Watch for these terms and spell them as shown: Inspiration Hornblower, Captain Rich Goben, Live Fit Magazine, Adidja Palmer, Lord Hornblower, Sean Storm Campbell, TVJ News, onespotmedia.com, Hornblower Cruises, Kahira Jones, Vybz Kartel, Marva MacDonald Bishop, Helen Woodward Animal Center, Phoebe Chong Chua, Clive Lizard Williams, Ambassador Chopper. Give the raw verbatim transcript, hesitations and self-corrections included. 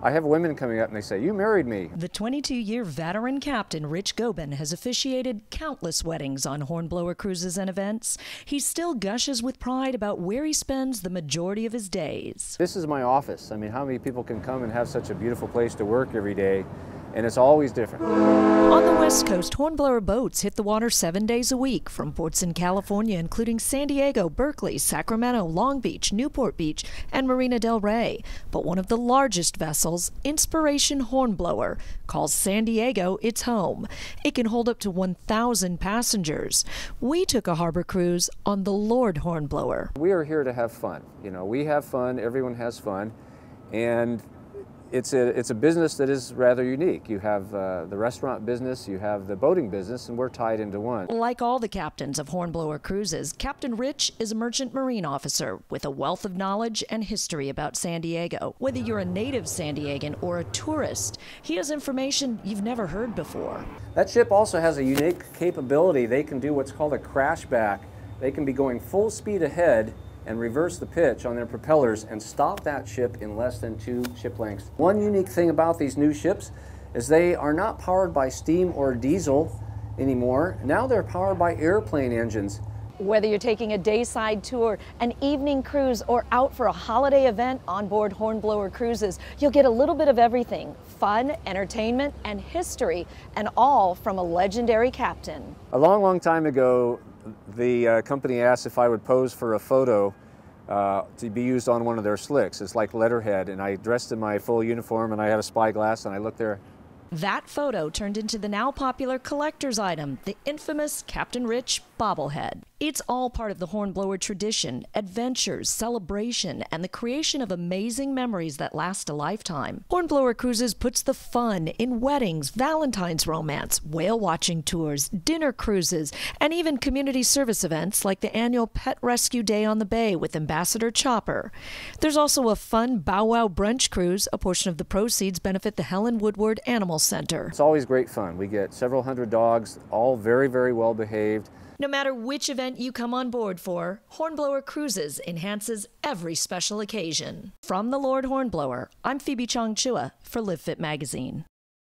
I have women coming up and they say, you married me. The twenty-two year veteran Captain Rich Goben has officiated countless weddings on Hornblower cruises and events. He still gushes with pride about where he spends the majority of his days. This is my office. I mean, how many people can come and have such a beautiful place to work every day? And it's always different. On the West Coast, Hornblower boats hit the water seven days a week from ports in California, including San Diego, Berkeley, Sacramento, Long Beach, Newport Beach, and Marina del Rey. But one of the largest vessels, Inspiration Hornblower, calls San Diego its home. It can hold up to one thousand passengers. We took a harbor cruise on the Lord Hornblower. We are here to have fun. You know, we have fun, everyone has fun, and It's a, it's a business that is rather unique. You have uh, the restaurant business, you have the boating business, and we're tied into one. Like all the captains of Hornblower Cruises, Captain Rich is a merchant marine officer with a wealth of knowledge and history about San Diego. Whether you're a native San Diegan or a tourist, he has information you've never heard before. That ship also has a unique capability. They can do what's called a crash back. They can be going full speed ahead and reverse the pitch on their propellers and stop that ship in less than two ship lengths. One unique thing about these new ships is they are not powered by steam or diesel anymore. Now they're powered by airplane engines. Whether you're taking a dayside tour, an evening cruise, or out for a holiday event on board Hornblower Cruises, you'll get a little bit of everything: fun, entertainment, and history, and all from a legendary captain. A long, long time ago, the uh, company asked if I would pose for a photo uh, to be used on one of their slicks. It's like letterhead, and I dressed in my full uniform, and I had a spyglass, and I looked there. That photo turned into the now popular collector's item, the infamous Captain Rich bobblehead. It's all part of the Hornblower tradition, adventures, celebration, and the creation of amazing memories that last a lifetime. Hornblower Cruises puts the fun in weddings, Valentine's romance, whale watching tours, dinner cruises, and even community service events like the annual Pet Rescue Day on the Bay with Ambassador Chopper. There's also a fun Bow Wow brunch cruise. A portion of the proceeds benefit the Helen Woodward Animal Center. It's always great fun. We get several hundred dogs, all very, very well behaved. No matter which event you come on board for, Hornblower Cruises enhances every special occasion. From the Lord Hornblower, I'm Phoebe Chong Chua for Live Fit Magazine.